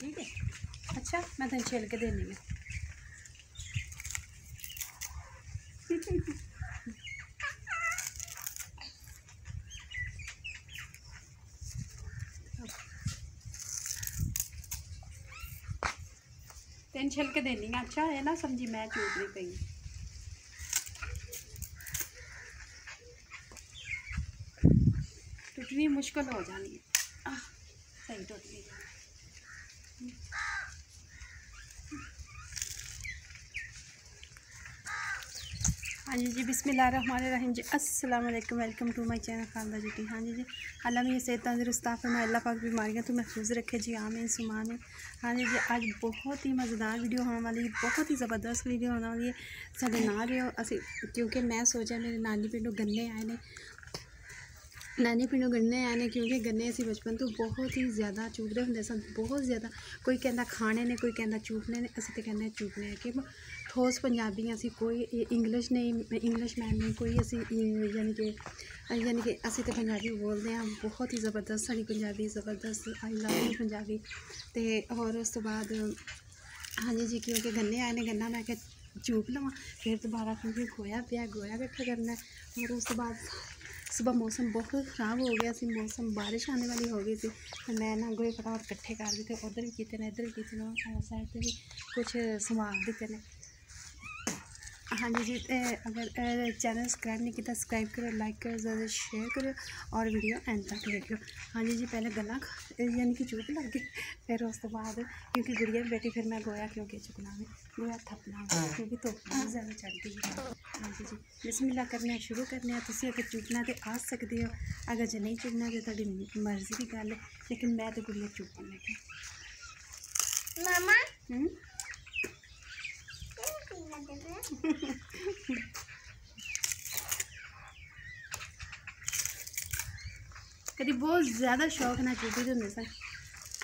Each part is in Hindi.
ठीक है। अच्छा मैं तेन छिल के देनी है। तेन छिलके देनी है। अच्छा है ना समझी मैं चूसनी पई। टुटनी मुश्किल हो जानी है। सही टुटनी हाँ जी। बिस्मिल्लाहिर्रहमानिर्रहीम जी। अस्सलाम वालेकुम। Welcome to my channel Khalida Jutti. हाँ जी। अल्लाह में ये सेहत तंदुरुस्त फरमाए, अल्लाह पाक बीमारियाँ तो महफूज रखे जी, आमीन सुमा आमीन। हाँ जी। आज बहुत ही मज़ेदार वीडियो होने वाली है, बहुत ही ज़बरदस्त वीडियो होने वाली है। साढ़े नारे असं क्योंकि मैं सोचा मेरे नानी पिंडों गन्ने आए ने, नानी पिंडों गन्ने आए ने, क्योंकि गन्ने असी बचपन तो बहुत ही ज़्यादा चूपते होंगे सन, बहुत ज़्यादा। कोई कहता खाने ने, कोई कहता चूपने ने, असं तो कहने चूपने कि ठोस पंजाबी। असी कोई इंग्लिश नहीं, इंग्लिश मैन नहीं, कोई असी यानी कि असी तो पंजाबी बोलते हैं। बहुत ही जबरदस्त साड़ी पंजाबी जबरदस्त। I love Punjabi. तो और उस तो बाद हाँ जी क्योंकि गन्ने आए ने, गन्ना मैं चूप लवां फिर दोबारा क्योंकि गोया इकट्ठा करना है। और उस तो बाद सुबह मौसम बहुत ख़राब हो गया सी, मौसम बारिश आने वाली हो गई थी। मैं ना गोहे फटाफट इकट्ठे कर दिए थे, उधर भी कितने इधर भी कितने साइड से भी कुछ संभाल देते हैं। हाँ जी। अगर चैनल सब्सक्राइब नहीं किया सब्सक्राइब करो, लाइक करो, ज़्यादा शेयर करो और वीडियो एंड तक देखो। हाँ जी। पहले गला यानी कि चूप लग गई, फिर उस तो बाद क्योंकि गुड़िया भी बैठी, फिर मैं गोया क्योंकि चुकना में गोया थपना क्योंकि धुप बहुत ज़्यादा चढ़ती है। हाँ जी। बिस्मिल्लाह करने शुरू करने। तुम अगर चुकना तो आ सकते हो, अगर जो नहीं चुकना तो तुम्हारी मर्जी की गल है, लेकिन मैं तो गुड़िया चुकन लगी। मामा कभी बहुत ज़्यादा शौक ना चूपी तो होंगे सन।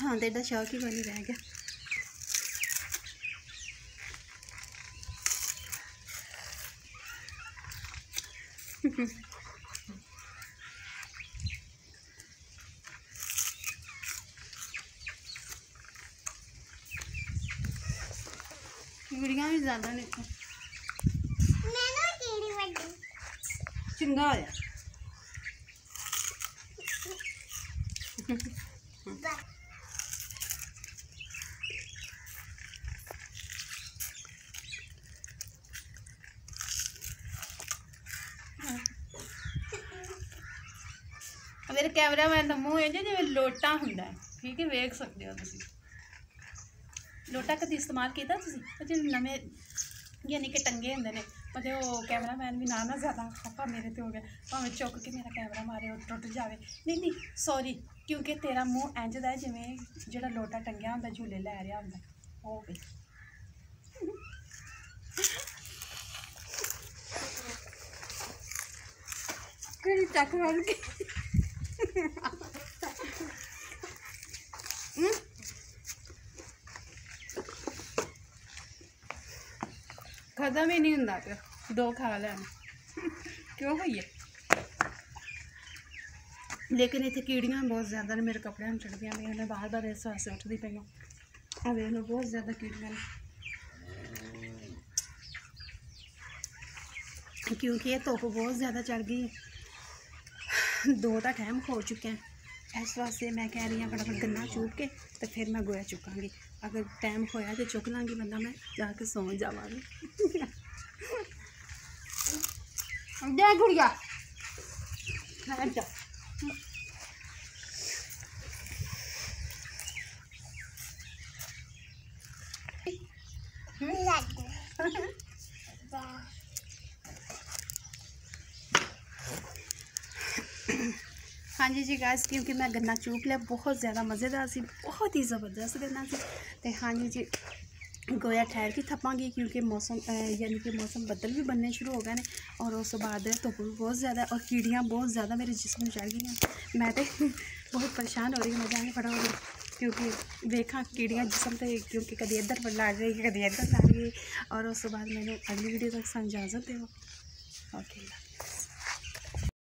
हाँ तो एडा शौक ही कोई रह गया। गुड़िया भी ज़्यादा नहीं चंगा होया। मेरे कैमरा मैन का मूँह है जिमें लोटा होंगे, ठीक है, वेख सकते हो तुम। लोटा कभी इस्तेमाल किया नवे यानी कि टंगे होंगे ने, पता वो कैमरा मैन भी ना ज़्यादा खपा मेरे तो हो गया, भावें चुक के मेरा कैमरा मारे और टुट जाए। नहीं सॉरी, क्योंकि तेरा मूँह इंज दा जिमें जो लोटा टंगिया होंगे झूले लै रहा होंगे। हो गई चक मार के खत्म ही नहीं होंदा पे, दो खा लैन क्यों होइए। लेकिन इतने कीड़ियाँ बहुत ज़्यादा ने, मेरे कपड़े में चढ़ गई, मैं बार बार इस वास्ते उठती पई हूं। वेख लो बहुत ज़्यादा कीड़ियाँ ने, क्योंकि ये धुप बहुत ज़्यादा चढ़ गई है, दो का टाइम हो चुके हैं। इस वास्ते मैं कह रही हूँ फटाफट गन्ना चूप के तो फिर मैं गोया चुकांगी। अगर टाइम होया तो चुक लाँगी, वरना मैं जाके सौ जावांगी। जय गुड़िया हाँ जी गाइस, क्योंकि मैं गन्ना चूप लिया, बहुत ज़्यादा मज़ेदार सी, बहुत ही ज़बरदस्त गन्ना सी। तो हाँ जी गोया ठहर के थपांगी क्योंकि मौसम यानी कि मौसम बदल भी बनने शुरू हो गए हैं। और उस बाद धुप भी बहुत ज़्यादा और कीड़ियाँ बहुत ज़्यादा मेरे जिसम में चढ़ गई हैं। मैं तो बहुत परेशान हो रही हूँ, मैं जाने खड़ा हो रही क्योंकि देखा कीड़ियाँ जिसम से, क्योंकि कभी इधर पर लड़ रही है कभी इधर लड़ रही है। और उस बाद मैंने अगली वीडियो तक इजाज़त दो। ओके।